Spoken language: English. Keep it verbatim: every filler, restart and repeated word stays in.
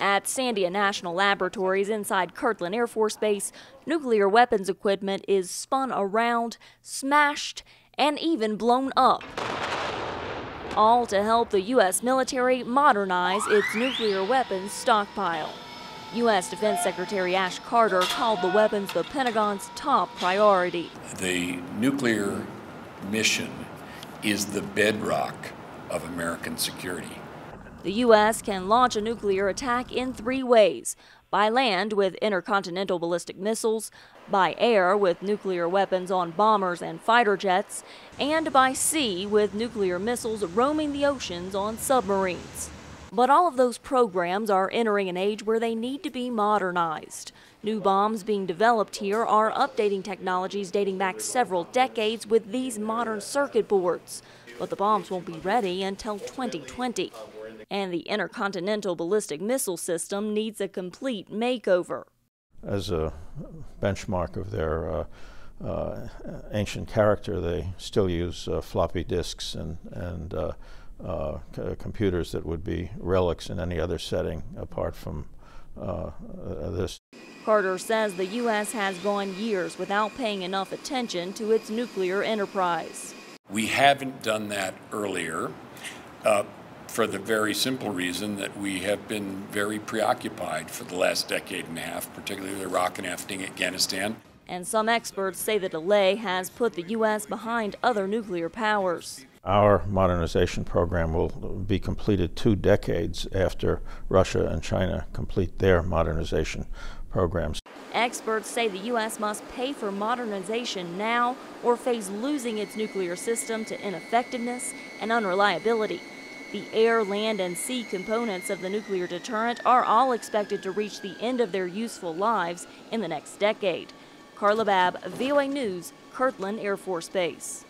At Sandia National Laboratories inside Kirtland Air Force Base, nuclear weapons equipment is spun around, smashed, and even blown up, all to help the U S military modernize its nuclear weapons stockpile. U S Defense Secretary Ash Carter called the weapons the Pentagon's top priority. The nuclear mission is the bedrock of American security. The U S can launch a nuclear attack in three ways: by land with intercontinental ballistic missiles, by air with nuclear weapons on bombers and fighter jets, and by sea with nuclear missiles roaming the oceans on submarines. But all of those programs are entering an age where they need to be modernized. New bombs being developed here are updating technologies dating back several decades with these modern circuit boards. But the bombs won't be ready until twenty twenty. And the intercontinental ballistic missile system needs a complete makeover. As a benchmark of their uh, uh, ancient character, they still use uh, floppy disks and, and uh, Uh, c computers that would be relics in any other setting apart from uh, uh, this. Carter says the U S has gone years without paying enough attention to its nuclear enterprise. We haven't done that earlier uh, for the very simple reason that we have been very preoccupied for the last decade and a half, particularly with Iraq and Afghanistan. And some experts say the delay has put the U S behind other nuclear powers. Our modernization program will be completed two decades after Russia and China complete their modernization programs. Experts say the U S must pay for modernization now or face losing its nuclear system to ineffectiveness and unreliability. The air, land, and sea components of the nuclear deterrent are all expected to reach the end of their useful lives in the next decade. Carla Babb, V O A News, Kirtland Air Force Base.